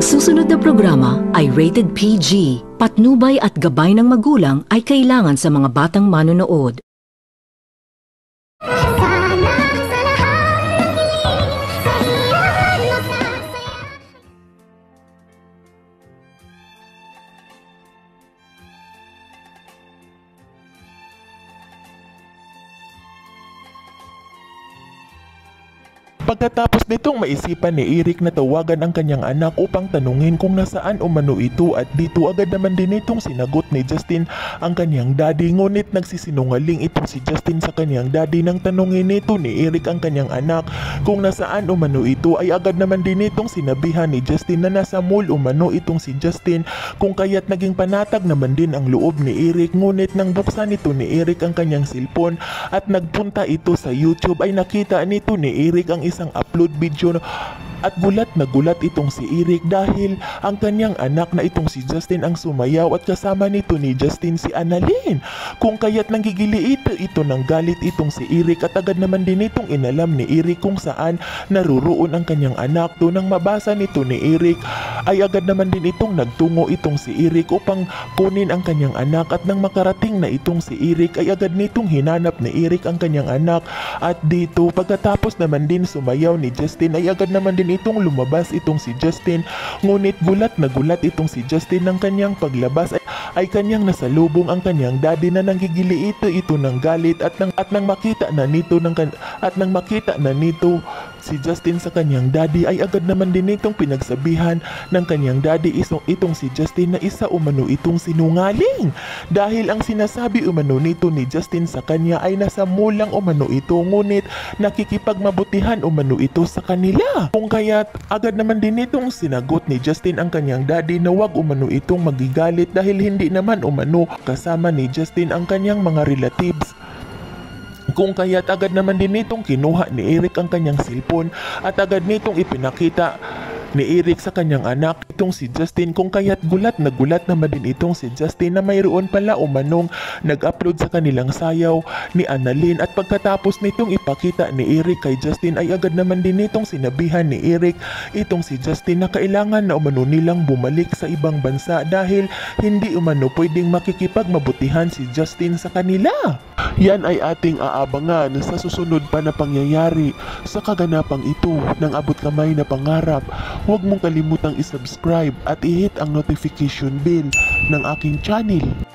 Ang susunod na programa ay Rated PG. Patnubay at gabay ng magulang ay kailangan sa mga batang manonood. Pagkatapos nitong maisipan ni Eric na tawagan ang kanyang anak upang tanungin kung nasaan umano ito, at dito agad naman din itong sinagot ni Justin ang kanyang daddy. Ngunit nagsisinungaling itong si Justin sa kanyang daddy nang tanungin nito ni Eric ang kanyang anak kung nasaan umano ito, ay agad naman din itong sinabihan ni Justin na nasa mall umano itong si Justin, kung kaya't naging panatag naman din ang loob ni Eric. Ngunit nang buksan nito ni Eric ang kanyang cellphone at nagpunta ito sa YouTube, ay nakita nito ni Eric ang isang upload video, at gulat na gulat itong si Eric dahil ang kanyang anak na itong si Justin ang sumayaw, at kasama nito ni Justin si Annaline, kung kaya't nanggigili ito ng galit itong si Eric, at agad naman din itong inalam ni Eric kung saan naruroon ang kanyang anak. To nang mabasa nito ni Eric ay agad naman din itong nagtungo itong si Eric upang kunin ang kanyang anak, at nang makarating na itong si Eric ay agad nitong hinanap ni Eric ang kanyang anak. At dito pagkatapos naman din sumayaw ni Justin ay agad naman din itong lumabas itong si Justin, ngunit gulat na gulat itong si Justin ng kanyang paglabas ay kanyang nasalubong ang kanyang daddy na nanggigili ito ng galit, at nang makita na nito si Justin sa kanyang daddy ay agad naman din itong pinagsabihan ng kanyang daddy itong si Justin na isa umano itong sinungaling, dahil ang sinasabi umano nito ni Justin sa kanya ay nasa mall lang umano ito, ngunit nakikipagmabutihan umano ito sa kanila, kung kaya't agad naman din itong sinagot ni Justin ang kanyang daddy na wag umano itong magigalit dahil hindi naman umano kasama ni Justin ang kanyang mga relatives. Kung kaya't agad naman din nitong kinuha ni Eric ang kanyang cellphone at agad nitong ipinakita ni Eric sa kanyang anak itong si Justin, kung kaya't gulat na gulat naman din itong si Justin na mayroon pala umanong nag-upload sa kanilang sayaw ni Annaline. At pagkatapos nitong ipakita ni Eric kay Justin ay agad naman din itong sinabihan ni Eric itong si Justin na kailangan na umano nilang bumalik sa ibang bansa dahil hindi umano pwedeng makikipagmabutihan si Justin sa kanila. Yan ay ating aabangan sa susunod pa na pangyayari sa kaganapang ito ng Abot Kamay na Pangarap. Huwag mong kalimutang isubscribe at i-hit ang notification bell ng aking channel.